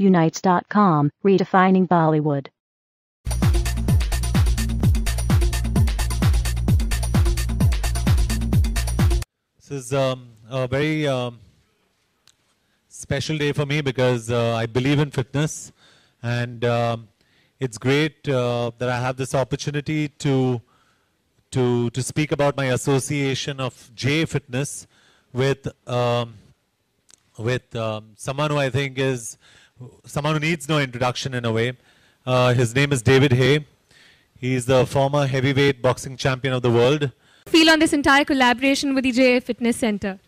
Unites.com, redefining Bollywood. This is a very special day for me because I believe in fitness, and it's great that I have this opportunity to speak about my association of J.A. Fitness with someone who I think is someone who needs no introduction in a way. His name is David Haye. He's the former heavyweight boxing champion of the world. Feel on this entire collaboration with the J.A. Fitness Center?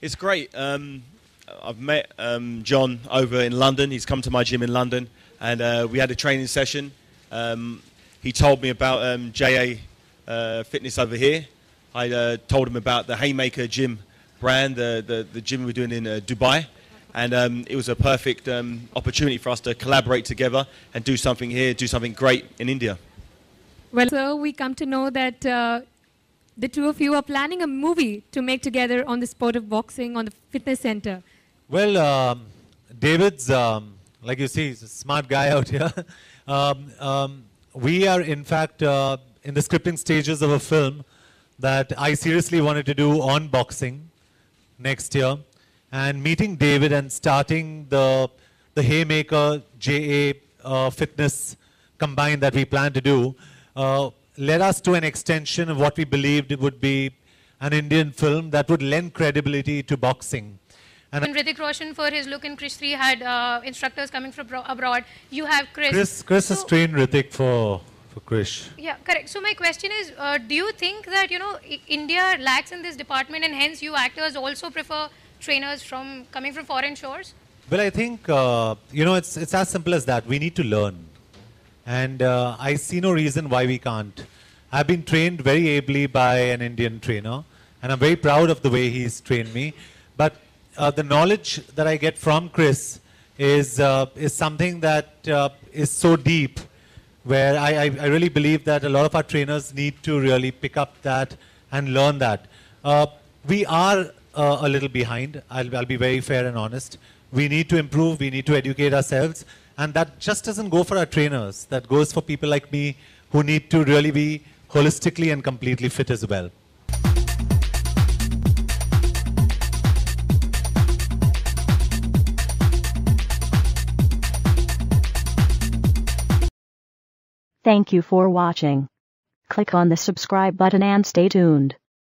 It's great. I've met John over in London. He's come to my gym in London, and we had a training session. He told me about J.A. Fitness over here. I told him about the Hayemaker Gym brand, the gym we're doing in Dubai. And it was a perfect opportunity for us to collaborate together and do something here, do something great in India. Well, sir, we come to know that the two of you are planning a movie to make together on the sport of boxing on the fitness center. Well, David's, like you see, he's a smart guy out here. We are, in fact, in the scripting stages of a film that I seriously wanted to do on boxing next year. And meeting David and starting the Hayemaker J.A. Fitness combine that we plan to do led us to an extension of what we believed it would be an Indian film that would lend credibility to boxing. And Hrithik Roshan, for his look in Krish 3, had instructors coming from abroad. You have Krish. Krish has trained Hrithik for Krish. Yeah, correct. So my question is, do you think that, you know, India lacks in this department, and hence you actors also prefer trainers from coming from foreign shores? Well, I think, you know, it's as simple as that. We need to learn. And I see no reason why we can't. I've been trained very ably by an Indian trainer, and I'm very proud of the way he's trained me. But the knowledge that I get from Krish is something that is so deep, where I really believe that a lot of our trainers need to really pick up that and learn that. We are a little behind. I'll be very fair and honest. We need to improve, we need to educate ourselves, and that just doesn't go for our trainers. That goes for people like me who need to really be holistically and completely fit as well. Thank you for watching. Click on the subscribe button and stay tuned.